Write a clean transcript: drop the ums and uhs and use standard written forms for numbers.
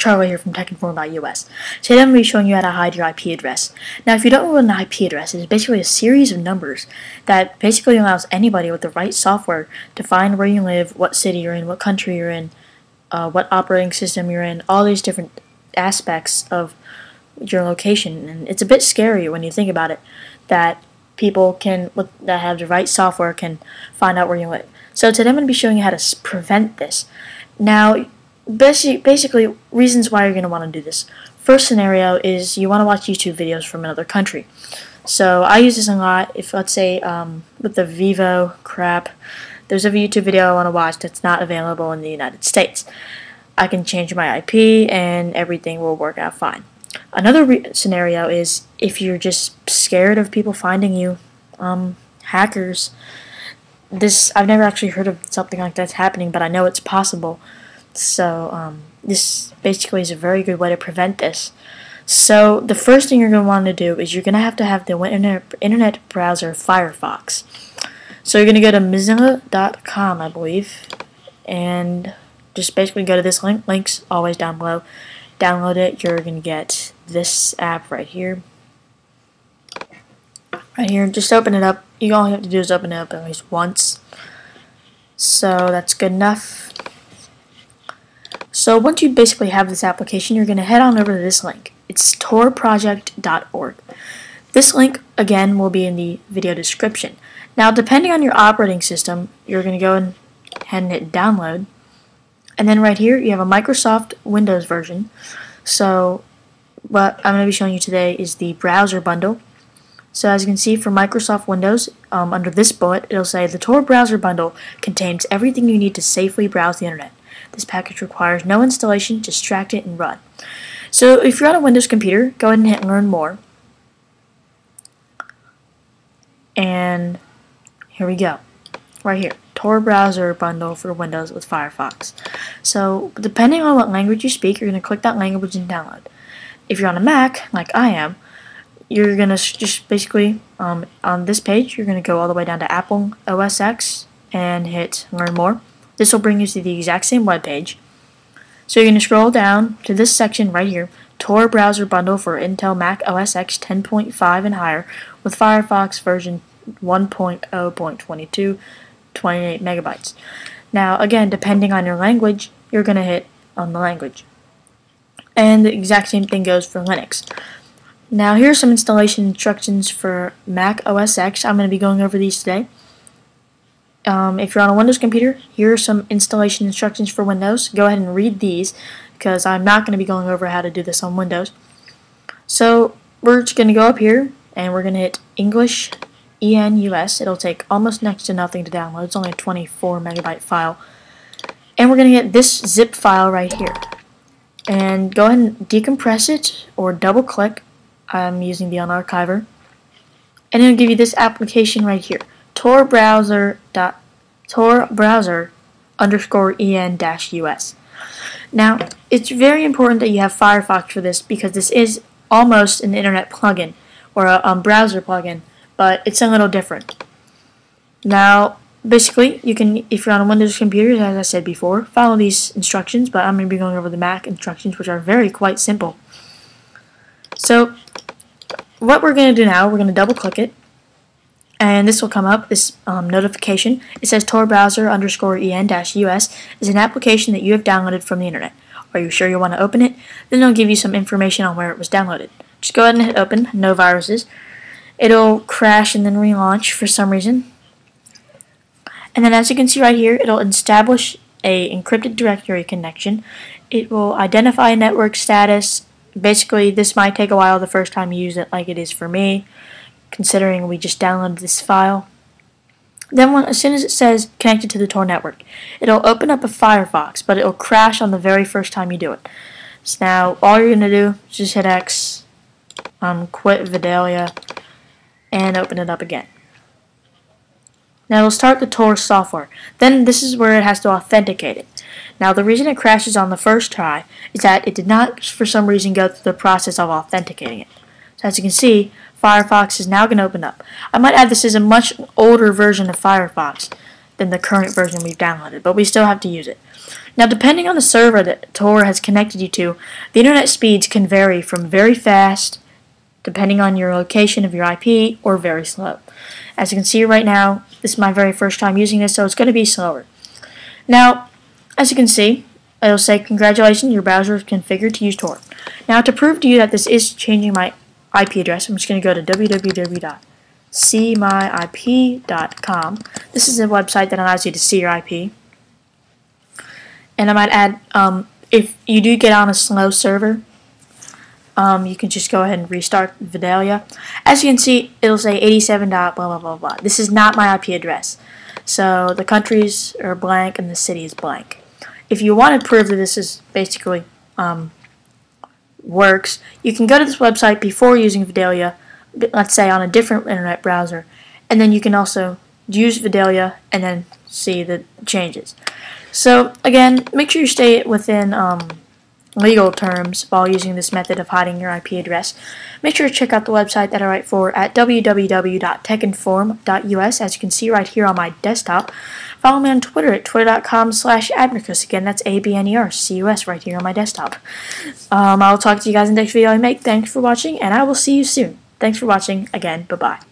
Charlie here from TechInform.us. Today I'm going to be showing you how to hide your IP address. Now, if you don't know what an IP address is, it's basically a series of numbers that basically allows anybody with the right software to find where you live, what city you're in, what country you're in, what operating system you're in, all these different aspects of your location. And it's a bit scary when you think about it, that people that have the right software can find out where you live. So today I'm going to be showing you how to prevent this. Now, basically, reasons why you're going to want to do this. First scenario is you want to watch YouTube videos from another country. So I use this a lot. If, let's say, with the Vivo crap, there's a YouTube video I want to watch that's not available in the United States. I can change my IP and everything will work out fine. Another scenario is if you're just scared of people finding you, hackers. I've never actually heard of something like that's happening, but I know it's possible. So this basically is a very good way to prevent this. So the first thing you're going to want to do is you're going to have the internet browser Firefox. So you're going to go to Mozilla.com, I believe, and just basically go to this link. Link's always down below. Download it. You're going to get this app right here. Just open it up. You all you have to do is open it up at least once. So that's good enough. So once you basically have this application, you're going to head on over to this link. It's torproject.org. This link, again, will be in the video description. Now, depending on your operating system, you're going to go ahead and hit download. And then right here, you have a Microsoft Windows version. So what I'm going to be showing you today is the Browser Bundle. So as you can see, for Microsoft Windows, under this bullet, it'll say the Tor Browser Bundle contains everything you need to safely browse the internet. This package requires no installation, just extract it and run. So if you're on a Windows computer, go ahead and hit Learn More. And here we go. Right here, Tor Browser Bundle for Windows with Firefox. So depending on what language you speak, you're going to click that language and download. If you're on a Mac, like I am, you're going to just basically, on this page, you're going to go all the way down to Apple OS X and hit Learn More. This will bring you to the exact same web page. So you're going to scroll down to this section right here, Tor Browser Bundle for Intel Mac OS X 10.5 and higher with Firefox version 1.0.22, 28 megabytes. Now, again, depending on your language, you're going to hit on the language. And the exact same thing goes for Linux. Now, here are some installation instructions for Mac OS X. I'm going to be going over these today. If you're on a Windows computer, here are some installation instructions for Windows. Go ahead and read these because I'm not going to be going over how to do this on Windows. So we're just going to go up here and we're going to hit English, ENUS. It'll take almost next to nothing to download. It's only a 24 megabyte file. And we're going to get this zip file right here. And go ahead and decompress it or double click. I'm using the unarchiver, and it'll give you this application right here, torbrowser_en-us. Now, it's very important that you have Firefox for this because this is almost an internet plugin or a browser plugin, but it's a little different. Now, basically, you can, if you're on a Windows computer, as I said before, follow these instructions. But I'm going to be going over the Mac instructions, which are quite simple. So what we're going to do now, we're going to double click it, and this will come up, this notification. It says Tor Browser _en-us is an application that you have downloaded from the internet. Are you sure you want to open it? Then it'll give you some information on where it was downloaded. Just go ahead and hit open, no viruses. It'll crash and then relaunch for some reason. And then as you can see right here, it'll establish a encrypted directory connection. It will identify network status. Basically, this might take a while the first time you use it, like it is for me, considering we just downloaded this file. Then as soon as it says connected to the Tor network, it'll open up a Firefox, but it'll crash on the very first time you do it. So now all you're going to do is just hit X, quit Vidalia, and open it up again. Now it'll start the Tor software. Then this is where it has to authenticate it. Now the reason it crashes on the first try is that it did not, for some reason, go through the process of authenticating it. So as you can see, Firefox is now going to open up. I might add this is a much older version of Firefox than the current version we've downloaded, but we still have to use it. Now, depending on the server that Tor has connected you to, the internet speeds can vary from very fast, depending on your location of your IP, or very slow. As you can see right now, this is my very first time using this, so it's going to be slower. Now, as you can see, it'll say, congratulations, your browser is configured to use Tor. Now, to prove to you that this is changing my IP address, I'm just going to go to www.cmyip.com. This is a website that allows you to see your IP. And I might add, if you do get on a slow server, you can just go ahead and restart Vidalia. As you can see, it'll say 87. Blah blah blah blah. This is not my IP address, so the countries are blank and the city is blank. If you want to prove that this is basically works, you can go to this website before using Vidalia, let's say on a different internet browser, and then you can also use Vidalia and then see the changes. So again, make sure you stay within legal terms while using this method of hiding your IP address. Make sure to check out the website that I write for at www.techinform.us, as you can see right here on my desktop. Follow me on Twitter at twitter.com/Abnercus. Again, that's A-B-N-E-R-C-U-S right here on my desktop. I'll talk to you guys in the next video I make. Thanks for watching, and I will see you soon. Thanks for watching again. Bye-bye.